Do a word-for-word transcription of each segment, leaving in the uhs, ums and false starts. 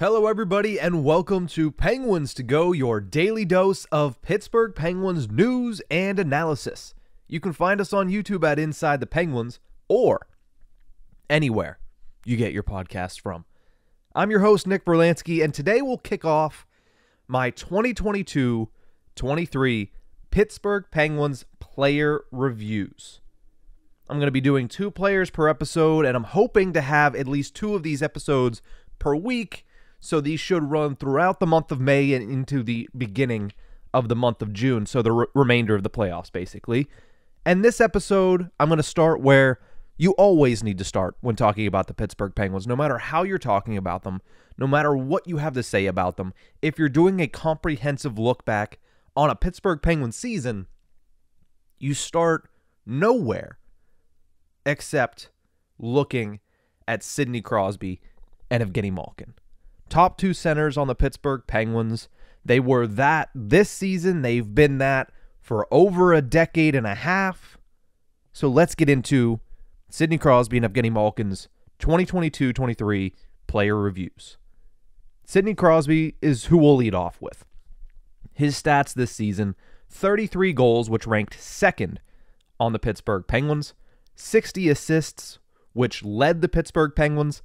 Hello everybody and welcome to Penguins to Go, your daily dose of Pittsburgh Penguins news and analysis. You can find us on YouTube at Inside the Penguins or anywhere you get your podcast from. I'm your host Nick Brlansky and today we'll kick off my twenty twenty-two twenty-three Pittsburgh Penguins player reviews. I'm going to be doing two players per episode and I'm hoping to have at least two of these episodes per week. So these should run throughout the month of May and into the beginning of the month of June. So the re remainder of the playoffs, basically. And this episode, I'm going to start where you always need to start when talking about the Pittsburgh Penguins. No matter how you're talking about them, no matter what you have to say about them, if you're doing a comprehensive look back on a Pittsburgh Penguins season, you start nowhere except looking at Sidney Crosby and Evgeni Malkin. Top two centers on the Pittsburgh Penguins. They were that this season. They've been that for over a decade and a half. So let's get into Sidney Crosby and Evgeni Malkin's twenty twenty-two twenty-three player reviews. Sidney Crosby is who we'll lead off with. His stats this season, thirty-three goals, which ranked second on the Pittsburgh Penguins, sixty assists, which led the Pittsburgh Penguins,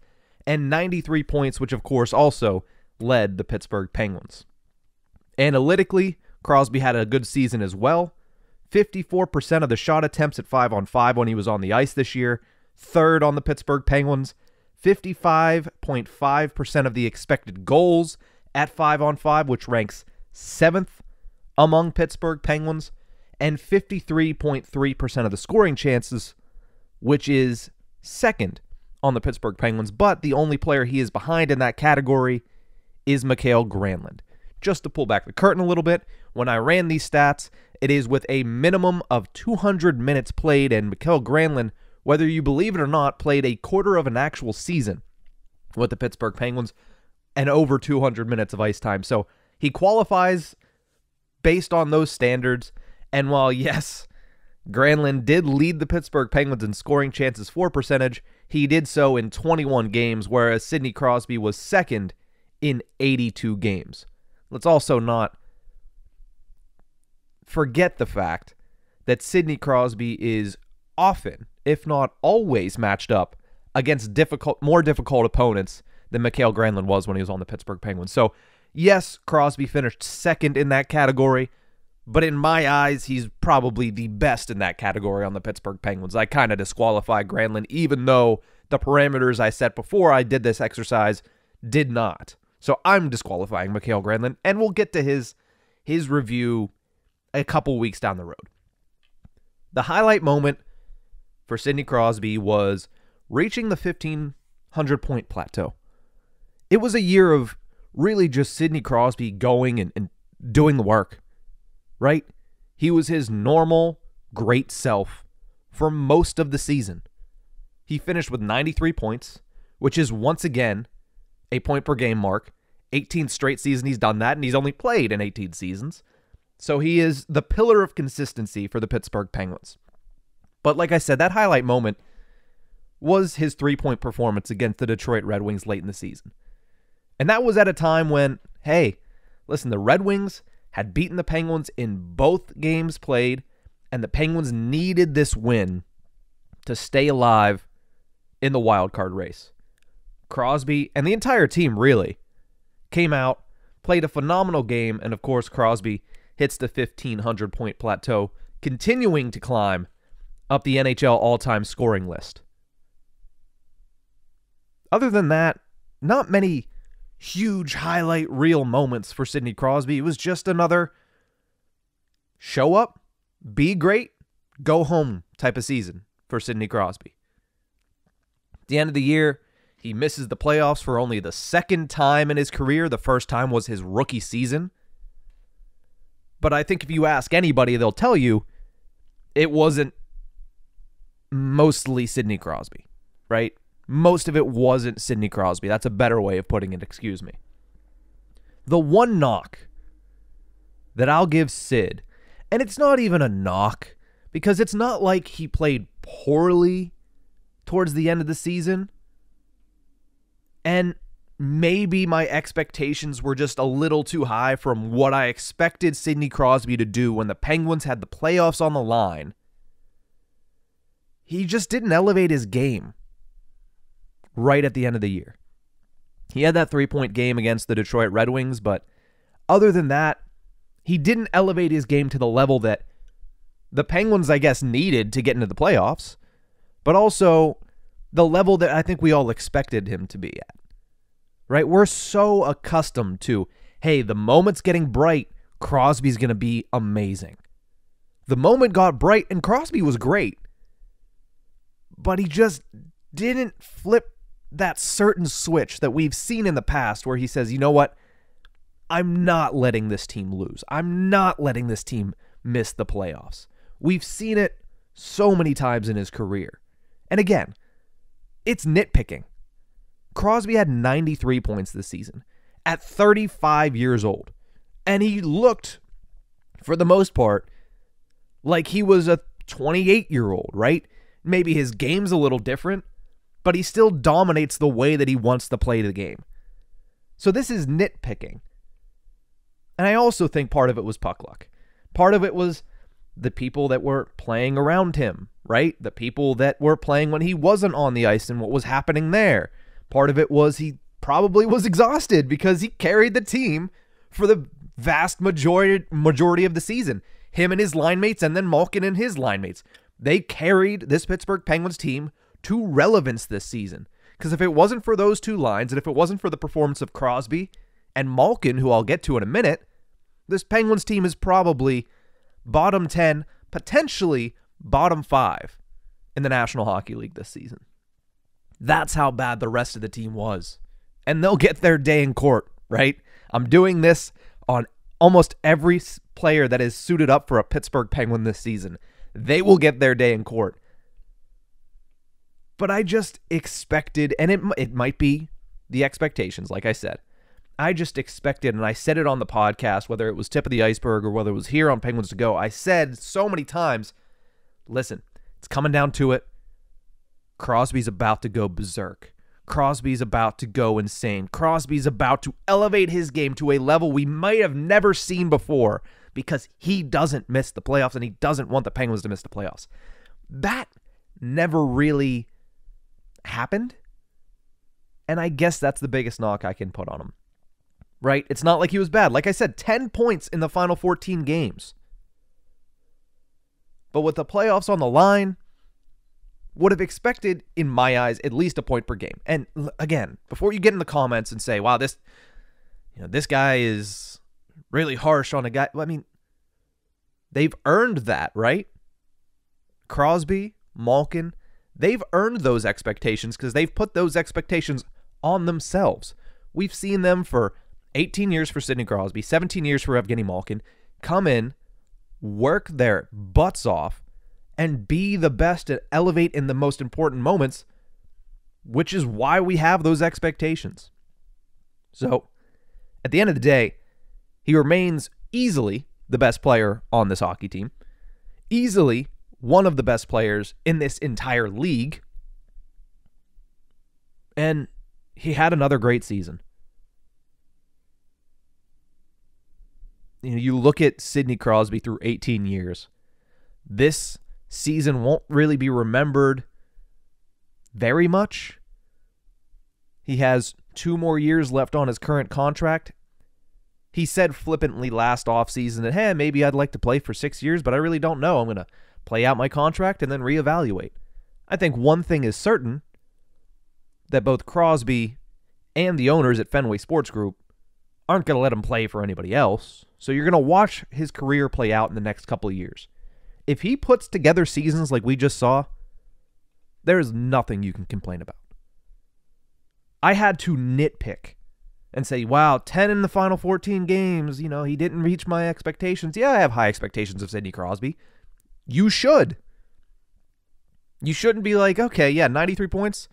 and ninety-three points, which of course also led the Pittsburgh Penguins. Analytically, Crosby had a good season as well. fifty-four percent of the shot attempts at five on five when he was on the ice this year, third on the Pittsburgh Penguins. fifty-five point five percent of the expected goals at five on five, which ranks seventh among Pittsburgh Penguins, and fifty-three point three percent of the scoring chances, which is second on the Pittsburgh Penguins, but the only player he is behind in that category is Mikael Granlund. Just to pull back the curtain a little bit, when I ran these stats, it is with a minimum of two hundred minutes played, and Mikael Granlund, whether you believe it or not, played a quarter of an actual season with the Pittsburgh Penguins and over two hundred minutes of ice time. So he qualifies based on those standards, and while, yes, Granlund did lead the Pittsburgh Penguins in scoring chances for percentage, he did so in twenty-one games, whereas Sidney Crosby was second in eighty-two games. Let's also not forget the fact that Sidney Crosby is often, if not always, matched up against difficult, more difficult opponents than Mikael Granlund was when he was on the Pittsburgh Penguins. So, yes, Crosby finished second in that category, but in my eyes, he's probably the best in that category on the Pittsburgh Penguins. I kind of disqualify Granlund, even though the parameters I set before I did this exercise did not. So I'm disqualifying Mikael Granlund, and we'll get to his, his review a couple weeks down the road. The highlight moment for Sidney Crosby was reaching the fifteen hundred point plateau. It was a year of really just Sidney Crosby going and, and doing the work. Right? He was his normal, great self for most of the season. He finished with ninety-three points, which is once again a point per game mark. eighteenth straight season he's done that, and he's only played in eighteen seasons. So he is the pillar of consistency for the Pittsburgh Penguins. But like I said, that highlight moment was his three-point performance against the Detroit Red Wings late in the season. And that was at a time when, hey, listen, the Red Wings had beaten the Penguins in both games played, and the Penguins needed this win to stay alive in the wild card race. Crosby, and the entire team really, came out, played a phenomenal game, and of course Crosby hits the fifteen hundred point plateau, continuing to climb up the N H L all-time scoring list. Other than that, not many huge highlight reel moments for Sidney Crosby. It was just another show up, be great, go home type of season for Sidney Crosby. At the end of the year, he misses the playoffs for only the second time in his career. The first time was his rookie season. But I think if you ask anybody, they'll tell you it wasn't mostly Sidney Crosby, right? Most of it wasn't Sidney Crosby. That's a better way of putting it, excuse me. The one knock that I'll give Sid, and it's not even a knock, because it's not like he played poorly towards the end of the season. And maybe my expectations were just a little too high from what I expected Sidney Crosby to do when the Penguins had the playoffs on the line. He just didn't elevate his game right at the end of the year. He had that three-point game against the Detroit Red Wings, but other than that, he didn't elevate his game to the level that the Penguins, I guess, needed to get into the playoffs, but also the level that I think we all expected him to be at, right? We're so accustomed to, hey, the moment's getting bright, Crosby's going to be amazing. The moment got bright, and Crosby was great, but he just didn't flip that certain switch that we've seen in the past where he says, you know what, I'm not letting this team lose. I'm not letting this team miss the playoffs. We've seen it so many times in his career. And again, it's nitpicking. Crosby had ninety-three points this season at thirty-five years old. And he looked, for the most part, like he was a twenty-eight-year-old, right? Maybe his game's a little different, but he still dominates the way that he wants to play the game. So this is nitpicking. And I also think part of it was puck luck. Part of it was the people that were playing around him, right? The people that were playing when he wasn't on the ice and what was happening there. Part of it was he probably was exhausted because he carried the team for the vast majority majority of the season. Him and his line mates, and then Malkin and his line mates. They carried this Pittsburgh Penguins team to relevance this season. Because if it wasn't for those two lines, and if it wasn't for the performance of Crosby and Malkin, who I'll get to in a minute, this Penguins team is probably bottom ten, potentially bottom five in the National Hockey League this season. That's how bad the rest of the team was. And they'll get their day in court, right? I'm doing this on almost every player that is suited up for a Pittsburgh Penguin this season. They will get their day in court. But I just expected, and it, it might be the expectations, like I said. I just expected, and I said it on the podcast, whether it was Tip of the Iceberg or whether it was here on Penguins to Go, I said so many times, listen, it's coming down to it. Crosby's about to go berserk. Crosby's about to go insane. Crosby's about to elevate his game to a level we might have never seen before because he doesn't miss the playoffs and he doesn't want the Penguins to miss the playoffs. That never really happened, and I guess that's the biggest knock I can put on him. Right? It's not like he was bad. Like I said, ten points in the final fourteen games. But with the playoffs on the line, would have expected, in my eyes, at least a point per game. And again, before you get in the comments and say, wow, this you know, this guy is really harsh on a guy. Well, I mean, they've earned that, right? Crosby, Malkin, they've earned those expectations because they've put those expectations on themselves. We've seen them for eighteen years for Sidney Crosby, seventeen years for Evgeni Malkin, come in, work their butts off, and be the best to elevate in the most important moments, which is why we have those expectations. So, at the end of the day, he remains easily the best player on this hockey team, easily one of the best players in this entire league, and he had another great season. You know, you look at Sidney Crosby through eighteen years. This season won't really be remembered very much. He has two more years left on his current contract. He said flippantly last offseason that, hey, maybe I'd like to play for six years, but I really don't know. I'm going to play out my contract and then reevaluate. I think one thing is certain, that both Crosby and the owners at Fenway Sports Group aren't going to let him play for anybody else. So you're going to watch his career play out in the next couple of years. If he puts together seasons like we just saw, there is nothing you can complain about. I had to nitpick and say, wow, ten in the final fourteen games, you know, he didn't reach my expectations. Yeah, I have high expectations of Sidney Crosby. You should. You shouldn't be like, okay, yeah, ninety-three points.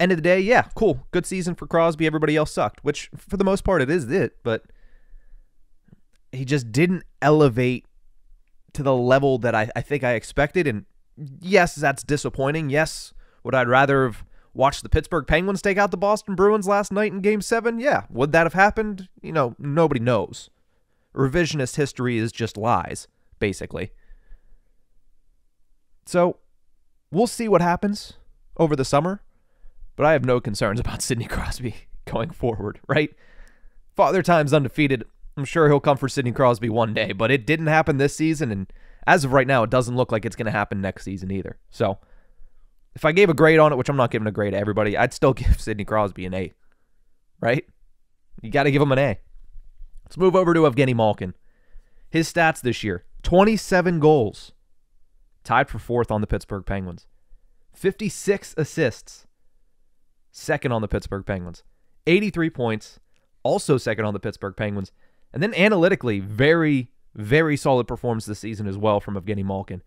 End of the day, yeah, cool. Good season for Crosby. Everybody else sucked, which for the most part it is it, but he just didn't elevate to the level that I, I think I expected. And yes, that's disappointing. Yes, would I rather have Watched the Pittsburgh Penguins take out the Boston Bruins last night in Game seven. Yeah, would that have happened? You know, nobody knows. Revisionist history is just lies, basically. So, we'll see what happens over the summer, but I have no concerns about Sidney Crosby going forward, right? Father Time's undefeated. I'm sure he'll come for Sidney Crosby one day, but it didn't happen this season, and as of right now, it doesn't look like it's going to happen next season either. So, if I gave a grade on it, which I'm not giving a grade to everybody, I'd still give Sidney Crosby an A, right? You got to give him an A. Let's move over to Evgeni Malkin. His stats this year, twenty-seven goals, tied for fourth on the Pittsburgh Penguins. fifty-six assists, second on the Pittsburgh Penguins. eighty-three points, also second on the Pittsburgh Penguins. And then analytically, very, very solid performance this season as well from Evgeni Malkin.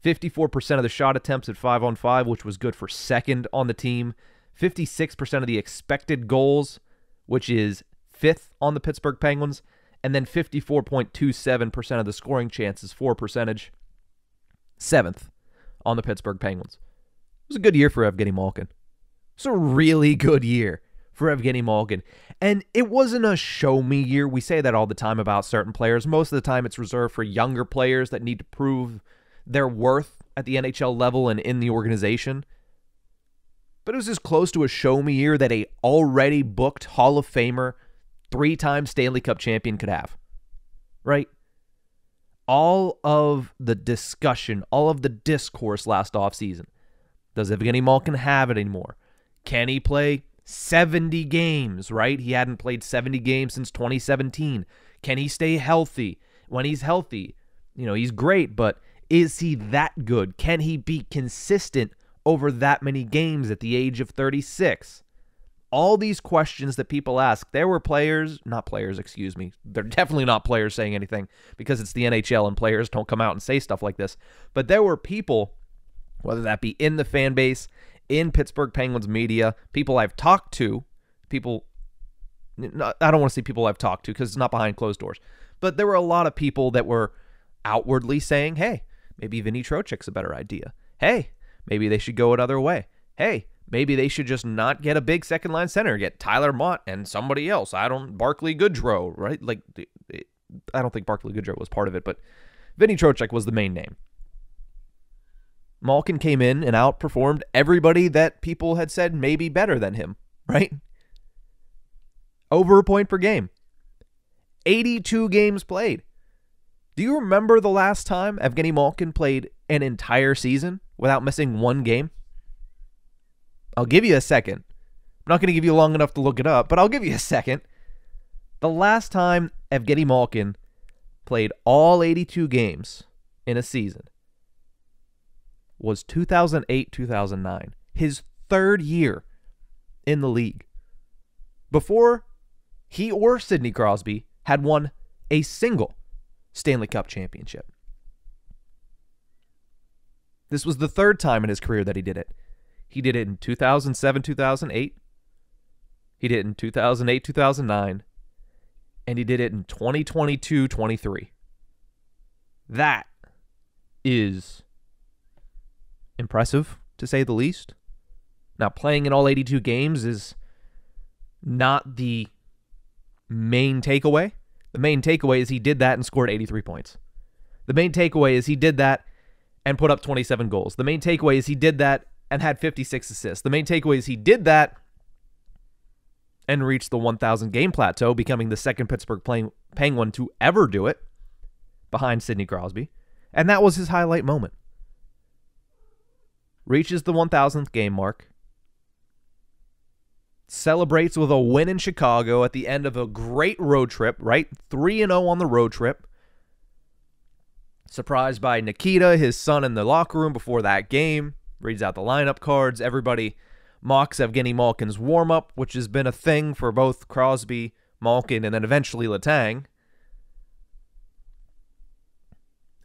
fifty-four percent of the shot attempts at five on five, which was good for second on the team. fifty-six percent of the expected goals, which is fifth on the Pittsburgh Penguins. And then fifty-four point two seven percent of the scoring chances for percentage, seventh on the Pittsburgh Penguins. It was a good year for Evgeni Malkin. It's a really good year for Evgeni Malkin. And it wasn't a show-me year. We say that all the time about certain players. Most of the time it's reserved for younger players that need to prove their worth at the N H L level and in the organization. But it was as close to a show-me year that a already booked Hall of Famer, three-time Stanley Cup champion could have. Right? All of the discussion, all of the discourse last offseason. Does Evgeni Malkin have it anymore? Can he play seventy games, right? He hadn't played seventy games since twenty seventeen. Can he stay healthy? When he's healthy, you know, he's great, but is he that good? Can he be consistent over that many games at the age of thirty-six? All these questions that people ask, there were players, not players, excuse me. They're definitely not players saying anything because it's the N H L and players don't come out and say stuff like this. But there were people, whether that be in the fan base, in Pittsburgh Penguins media, people I've talked to, people, I don't want to say people I've talked to because it's not behind closed doors. But there were a lot of people that were outwardly saying, hey, maybe Vinny Trocheck's a better idea. Hey, maybe they should go another way. Hey, maybe they should just not get a big second-line center, get Tyler Mott and somebody else. I don't, Barkley Goodrow, right? Like, it, I don't think Barkley Goodrow was part of it, but Vinny Trocheck was the main name. Malkin came in and outperformed everybody that people had said may be better than him, right? Over a point per game. eighty-two games played. Do you remember the last time Evgeni Malkin played an entire season without missing one game? I'll give you a second. I'm not going to give you long enough to look it up, but I'll give you a second. The last time Evgeni Malkin played all eighty-two games in a season was two thousand eight two thousand nine, his third year in the league. Before, he or Sidney Crosby had won a single Stanley Cup championship. This was the third time in his career that he did it. He did it in two thousand seven two thousand eight. He did it in two thousand eight two thousand nine. And he did it in twenty twenty-two twenty-three. That is impressive, to say the least. Now, playing in all eighty-two games is not the main takeaway. The main takeaway is he did that and scored eighty-three points. The main takeaway is he did that and put up twenty-seven goals. The main takeaway is he did that and had fifty-six assists. The main takeaway is he did that and reached the one thousand game plateau, becoming the second Pittsburgh Penguin to ever do it, behind Sidney Crosby. And that was his highlight moment. Reaches the one thousandth game mark. Celebrates with a win in Chicago at the end of a great road trip, right? three and oh on the road trip. Surprised by Nikita, his son, in the locker room before that game. Reads out the lineup cards. Everybody mocks Evgeni Malkin's warm-up, which has been a thing for both Crosby, Malkin, and then eventually Letang.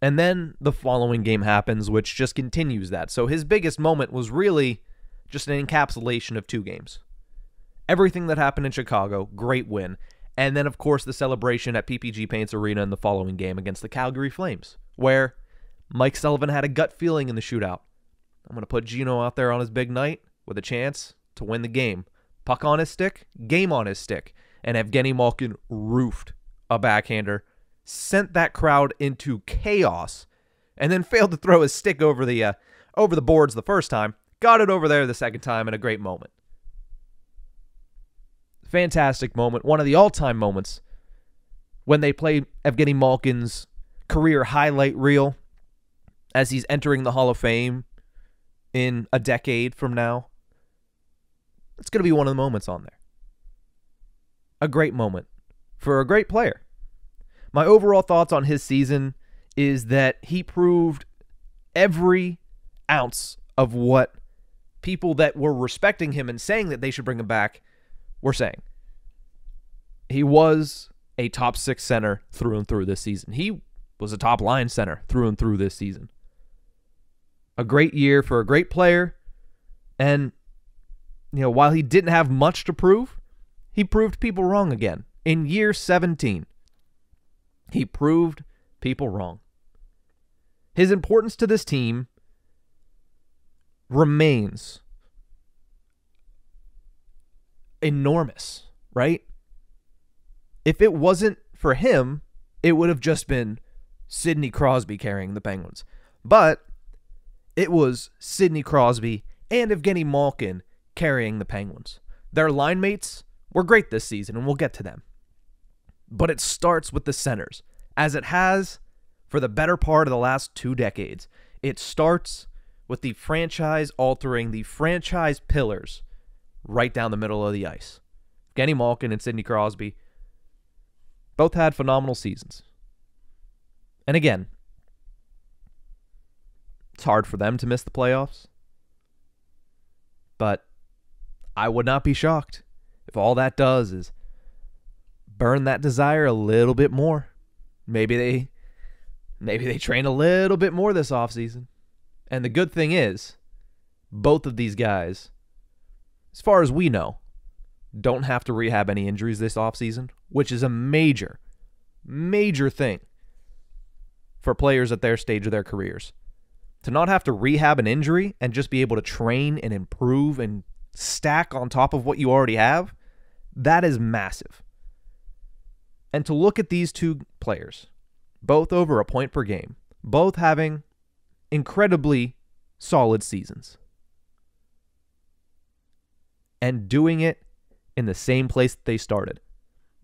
And then the following game happens, which just continues that. So his biggest moment was really just an encapsulation of two games. Everything that happened in Chicago, great win. And then, of course, the celebration at P P G Paints Arena in the following game against the Calgary Flames, where Mike Sullivan had a gut feeling in the shootout. I'm going to put Gino out there on his big night with a chance to win the game. Puck on his stick, game on his stick. And Evgeni Malkin roofed a backhander, sent that crowd into chaos, and then failed to throw his stick over the uh, over the boards the first time. Got it over there the second time in a great moment. Fantastic moment. One of the all-time moments when they play Evgeni Malkin's career highlight reel as he's entering the Hall of Fame in a decade from now. It's going to be one of the moments on there. A great moment for a great player. My overall thoughts on his season is that he proved every ounce of what people that were respecting him and saying that they should bring him back were saying. He was a top six center through and through this season. He was a top line center through and through this season. A great year for a great player. And, you know, while he didn't have much to prove, he proved people wrong again. In year seventeen, he proved people wrong. His importance to this team remains enormous, right? If it wasn't for him, it would have just been Sidney Crosby carrying the Penguins. But it was Sidney Crosby and Evgeni Malkin carrying the Penguins. Their line mates were great this season, and we'll get to them. But it starts with the centers, as it has for the better part of the last two decades. It starts with the franchise altering, the franchise pillars right down the middle of the ice. Evgeni Malkin and Sidney Crosby both had phenomenal seasons. And again, it's hard for them to miss the playoffs. But I would not be shocked if all that does is burn that desire a little bit more. Maybe they maybe they train a little bit more this offseason. And the good thing is, both of these guys, as far as we know, don't have to rehab any injuries this offseason, which is a major, major thing for players at their stage of their careers. To not have to rehab an injury and just be able to train and improve and stack on top of what you already have, that is massive. And to look at these two players, both over a point per game, both having incredibly solid seasons, and doing it in the same place that they started.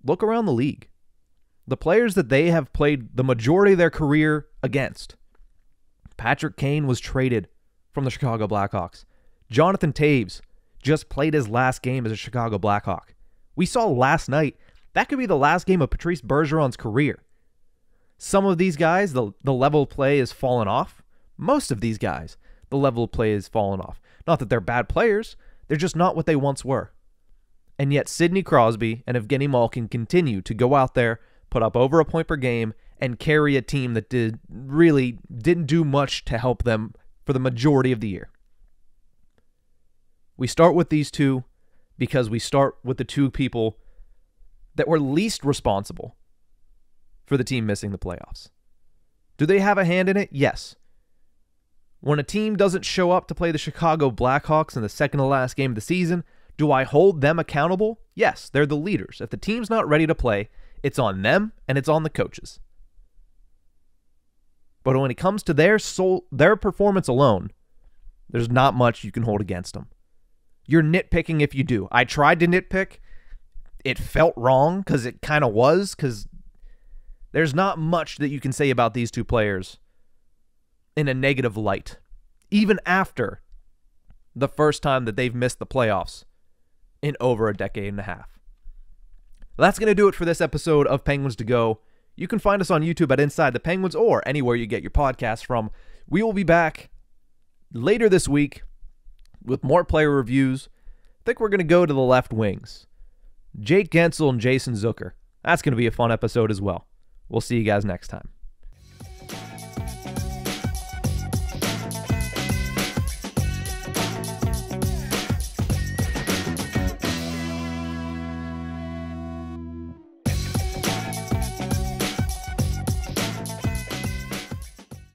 Look around the league. The players that they have played the majority of their career against. Patrick Kane was traded from the Chicago Blackhawks. Jonathan Taves just played his last game as a Chicago Blackhawk. We saw last night, that could be the last game of Patrice Bergeron's career. Some of these guys, the, the level of play has fallen off. Most of these guys, the level of play has fallen off. Not that they're bad players, they're just not what they once were. And yet Sidney Crosby and Evgeni Malkin continue to go out there, put up over a point per game, and carry a team that did really didn't do much to help them for the majority of the year. We start with these two because we start with the two people that were least responsible for the team missing the playoffs. Do they have a hand in it? Yes. When a team doesn't show up to play the Chicago Blackhawks in the second to last game of the season, do I hold them accountable? Yes, they're the leaders. If the team's not ready to play, it's on them and it's on the coaches. But when it comes to their soul, their performance alone, there's not much you can hold against them. You're nitpicking if you do. I tried to nitpick. It felt wrong because it kind of was, because there's not much that you can say about these two players in a negative light. Even after the first time that they've missed the playoffs in over a decade and a half. That's going to do it for this episode of Penguins to Go. You can find us on YouTube at Inside the Penguins or anywhere you get your podcasts from. We will be back later this week with more player reviews. I think we're going to go to the left wings. Jake Gensel and Jason Zucker. That's going to be a fun episode as well. We'll see you guys next time.